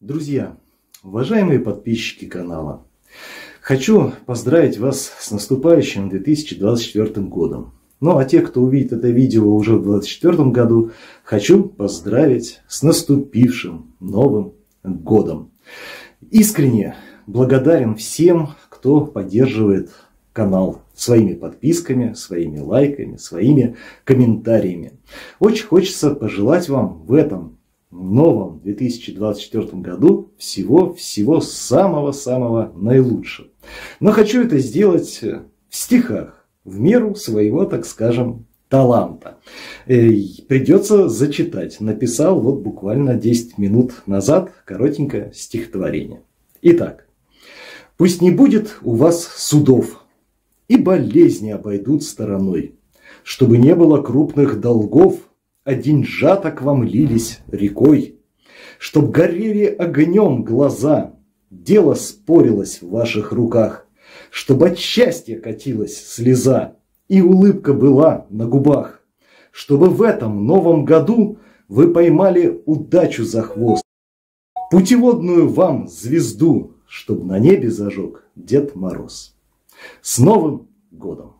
Друзья, уважаемые подписчики канала, хочу поздравить вас с наступающим 2024 годом. Ну а те, кто увидит это видео уже в 2024 году, хочу поздравить с наступившим Новым годом. Искренне благодарен всем, кто поддерживает канал своими подписками, своими лайками, своими комментариями. Очень хочется пожелать вам в этом новом 2024 году всего-всего самого-самого наилучшего. Но хочу это сделать в стихах, в меру своего, так скажем, таланта. Придется зачитать. Написал вот буквально 10 минут назад коротенькое стихотворение. Итак. Пусть не будет у вас судов, и болезни обойдут стороной, чтобы не было крупных долгов, а деньжата к вам лились рекой, чтоб горели огнем глаза, дело спорилось в ваших руках, чтоб от счастья катилась слеза, и улыбка была на губах, чтобы в этом новом году вы поймали удачу за хвост, путеводную вам звезду, чтоб на небе зажег Дед Мороз. С Новым годом!